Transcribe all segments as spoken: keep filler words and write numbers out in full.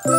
Halo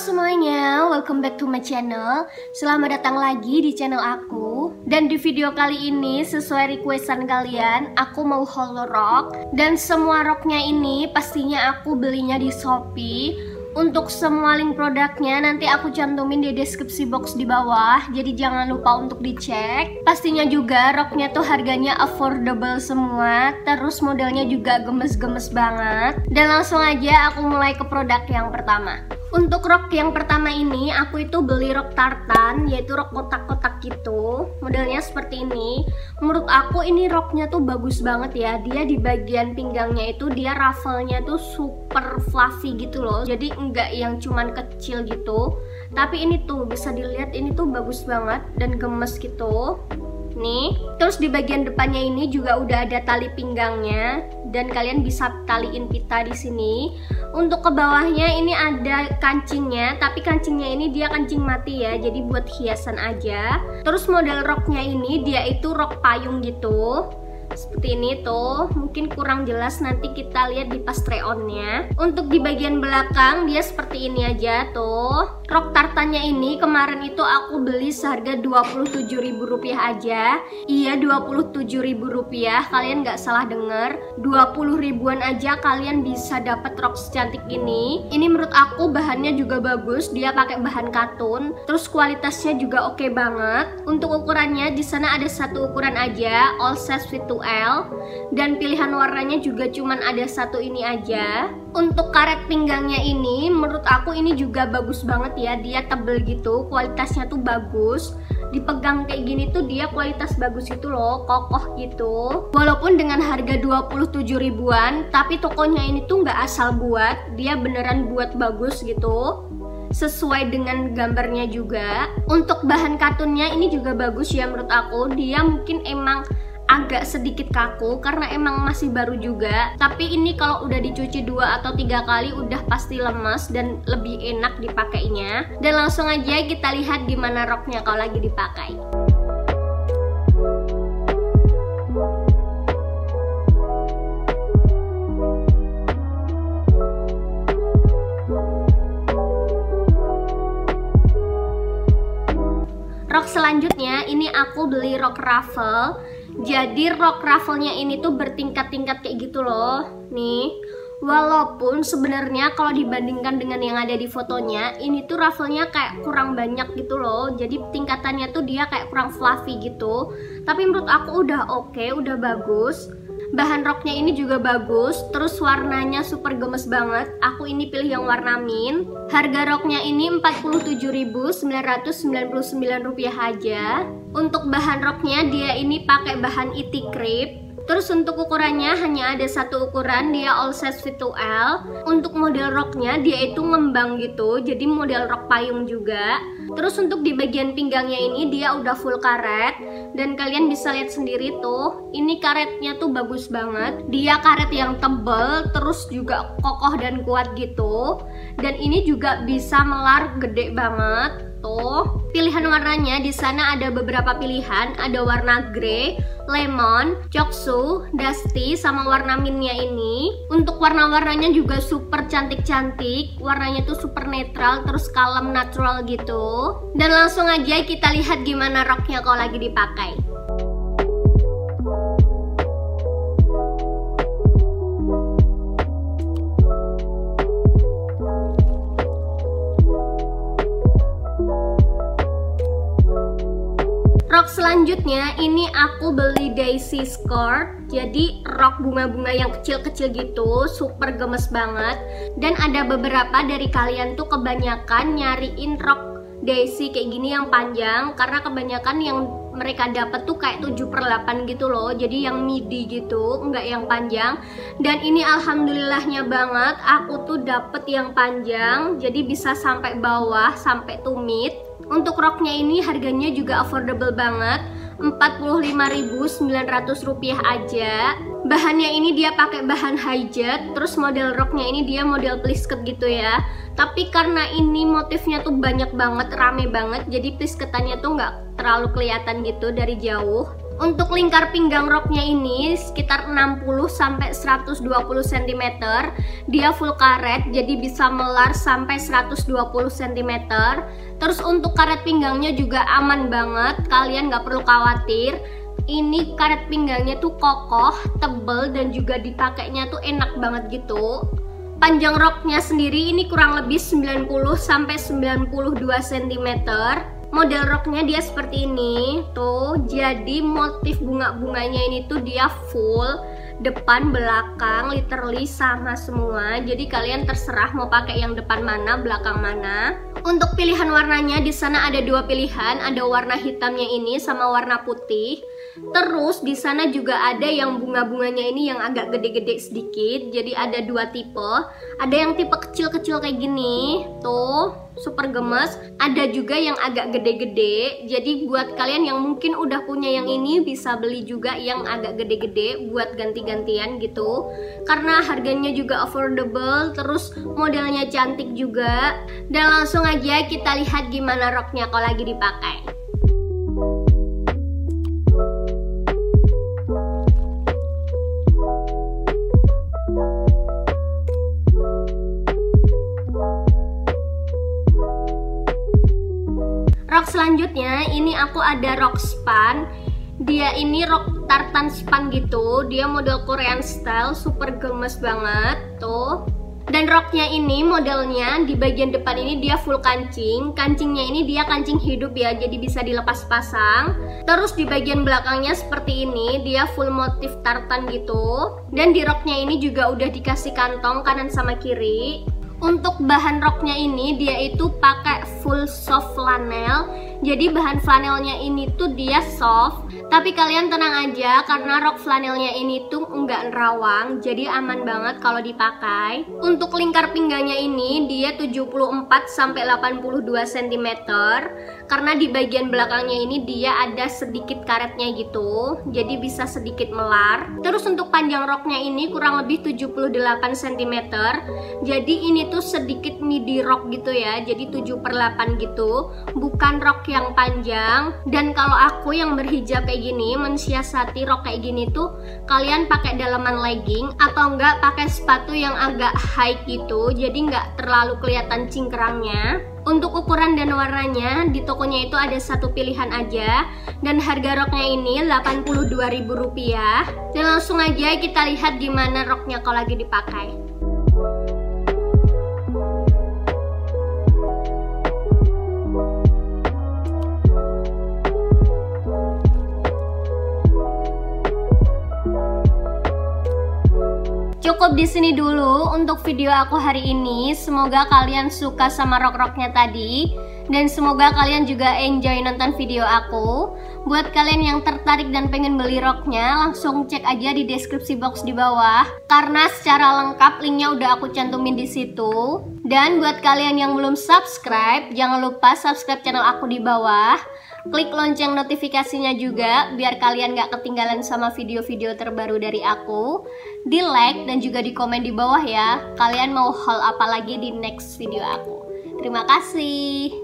semuanya, welcome back to my channel. Selamat datang lagi di channel aku. Dan di video kali ini, sesuai requestan kalian, aku mau haul rok. Dan semua roknya ini pastinya aku belinya di Shopee. Untuk semua link produknya nanti aku cantumin di deskripsi box di bawah, jadi jangan lupa untuk dicek. Pastinya juga roknya tuh harganya affordable semua, terus modelnya juga gemes-gemes banget. Dan langsung aja aku mulai ke produk yang pertama. Untuk rok yang pertama ini aku itu beli rok tartan, yaitu rok kotak-kotak gitu. Modelnya seperti ini. Menurut aku ini roknya tuh bagus banget ya. Dia di bagian pinggangnya itu dia ruffle-nya tuh super fluffy gitu loh. Jadi enggak yang cuman kecil gitu. Tapi ini tuh bisa dilihat ini tuh bagus banget dan gemes gitu. Nih, terus di bagian depannya ini juga udah ada tali pinggangnya dan kalian bisa taliin pita di sini. Untuk ke bawahnya ini ada kancingnya, tapi kancingnya ini dia kancing mati ya, jadi buat hiasan aja. Terus model roknya ini dia itu rok payung gitu. Seperti ini tuh, mungkin kurang jelas nanti kita lihat di Patreon-nya. Untuk di bagian belakang dia seperti ini aja tuh. Rok tartannya ini kemarin itu aku beli seharga dua puluh tujuh ribu rupiah aja. Iya, dua puluh tujuh ribu rupiah, kalian nggak salah denger. dua puluh ribuan aja kalian bisa dapat rok secantik ini. Ini menurut aku bahannya juga bagus, dia pakai bahan katun. Terus kualitasnya juga oke banget. Untuk ukurannya di sana ada satu ukuran aja, all size fit to L, dan pilihan warnanya juga cuman ada satu ini aja. Untuk karet pinggangnya ini menurut aku ini juga bagus banget ya, dia tebel gitu, kualitasnya tuh bagus. Dipegang kayak gini tuh dia kualitas bagus gitu loh, kokoh gitu. Walaupun dengan harga dua puluh tujuh ribuan, tapi tokonya ini tuh nggak asal buat, dia beneran buat bagus gitu, sesuai dengan gambarnya juga. Untuk bahan katunnya ini juga bagus ya menurut aku. Dia mungkin emang agak sedikit kaku karena emang masih baru juga, tapi ini kalau udah dicuci dua atau tiga kali udah pasti lemes dan lebih enak dipakainya. Dan langsung aja kita lihat gimana roknya kalau lagi dipakai. Rok selanjutnya ini aku beli rok ruffle. Jadi rok ruffle-nya ini tuh bertingkat-tingkat kayak gitu loh. Nih, walaupun sebenarnya kalau dibandingkan dengan yang ada di fotonya, ini tuh ruffle-nya kayak kurang banyak gitu loh. Jadi tingkatannya tuh dia kayak kurang fluffy gitu. Tapi menurut aku udah oke, udah bagus. Bahan roknya ini juga bagus, terus warnanya super gemes banget. Aku ini pilih yang warna mint. Harga roknya ini empat puluh tujuh ribu sembilan ratus sembilan puluh sembilan rupiah aja. Untuk bahan roknya dia ini pakai bahan itik krip. Terus untuk ukurannya hanya ada satu ukuran, dia all size fit to L. Untuk model roknya dia itu ngembang gitu, jadi model rok payung juga. Terus untuk di bagian pinggangnya ini dia udah full karet. Dan kalian bisa lihat sendiri tuh, ini karetnya tuh bagus banget. Dia karet yang tebel, terus juga kokoh dan kuat gitu. Dan ini juga bisa melar gede banget. Tuh, pilihan warnanya di sana ada beberapa pilihan, ada warna grey, lemon, choksu, dusty, sama warna mintnya ini. Untuk warna-warnanya juga super cantik-cantik, warnanya tuh super netral, terus kalem natural gitu. Dan langsung aja kita lihat gimana roknya kalau lagi dipakai. Rok selanjutnya ini aku beli daisy skirt. Jadi rok bunga-bunga yang kecil-kecil gitu, super gemes banget. Dan ada beberapa dari kalian tuh kebanyakan nyariin rok daisy kayak gini yang panjang, karena kebanyakan yang mereka dapat tuh kayak tujuh per delapan gitu loh. Jadi yang midi gitu, enggak yang panjang. Dan ini alhamdulillahnya banget aku tuh dapet yang panjang, jadi bisa sampai bawah, sampai tumit. Untuk roknya ini harganya juga affordable banget. empat puluh lima ribu sembilan ratus rupiah aja. Bahannya ini dia pakai bahan highjet, terus model roknya ini dia model plisket gitu ya. Tapi karena ini motifnya tuh banyak banget, rame banget, jadi plisketannya tuh nggak terlalu kelihatan gitu dari jauh. Untuk lingkar pinggang roknya ini sekitar enam puluh sampai seratus dua puluh sentimeter. Dia full karet, jadi bisa melar sampai seratus dua puluh sentimeter. Terus untuk karet pinggangnya juga aman banget, kalian nggak perlu khawatir. Ini karet pinggangnya tuh kokoh, tebel, dan juga dipakainya tuh enak banget gitu. Panjang roknya sendiri ini kurang lebih sembilan puluh sampai sembilan puluh dua sentimeter. Model roknya dia seperti ini tuh, jadi motif bunga-bunganya ini tuh dia full depan belakang, literally sama semua. Jadi kalian terserah mau pakai yang depan mana, belakang mana. Untuk pilihan warnanya di sana ada dua pilihan, ada warna hitamnya ini sama warna putih. Terus di sana juga ada yang bunga-bunganya ini yang agak gede-gede sedikit. Jadi ada dua tipe. Ada yang tipe kecil-kecil kayak gini, tuh, super gemes. Ada juga yang agak gede-gede. Jadi buat kalian yang mungkin udah punya yang ini bisa beli juga yang agak gede-gede buat ganti-gantian gitu. Karena harganya juga affordable, terus modelnya cantik juga. Dan langsung aja kita lihat gimana roknya kalau lagi dipakai. Rok selanjutnya ini aku ada rok span. Dia ini rok tartan span gitu, dia model Korean style, super gemes banget tuh. Dan roknya ini modelnya di bagian depan ini dia full kancing. Kancingnya ini dia kancing hidup ya, jadi bisa dilepas pasang. Terus di bagian belakangnya seperti ini, dia full motif tartan gitu. Dan di roknya ini juga udah dikasih kantong kanan sama kiri. Untuk bahan roknya ini dia itu pakai full soft flanel. Jadi bahan flanelnya ini tuh dia soft. Tapi kalian tenang aja karena rok flanelnya ini tuh enggak nerawang, jadi aman banget kalau dipakai. Untuk lingkar pinggangnya ini dia tujuh puluh empat sampai delapan puluh dua sentimeter. Karena di bagian belakangnya ini dia ada sedikit karetnya gitu, jadi bisa sedikit melar. Terus untuk panjang roknya ini kurang lebih tujuh puluh delapan sentimeter. Jadi ini tuh sedikit midi rok gitu ya, jadi tujuh per delapan gitu, bukan rok yang panjang. Dan kalau aku yang berhijab kayak gini mensiasati rok kayak gini tuh, kalian pakai dalaman legging atau enggak pakai sepatu yang agak high gitu, jadi enggak terlalu kelihatan cingkrangnya. Untuk ukuran dan warnanya di tokonya itu ada satu pilihan aja, dan harga roknya ini delapan puluh dua ribu rupiah. Dan langsung aja kita lihat gimana roknya kalau lagi dipakai. Cukup di sini dulu untuk video aku hari ini. Semoga kalian suka sama rok-roknya tadi, dan semoga kalian juga enjoy nonton video aku. Buat kalian yang tertarik dan pengen beli roknya, langsung cek aja di deskripsi box di bawah, karena secara lengkap linknya udah aku cantumin di situ. Dan buat kalian yang belum subscribe, jangan lupa subscribe channel aku di bawah. Klik lonceng notifikasinya juga, biar kalian gak ketinggalan sama video-video terbaru dari aku. Di like dan juga di komen di bawah ya, kalian mau haul apa lagi di next video aku. Terima kasih.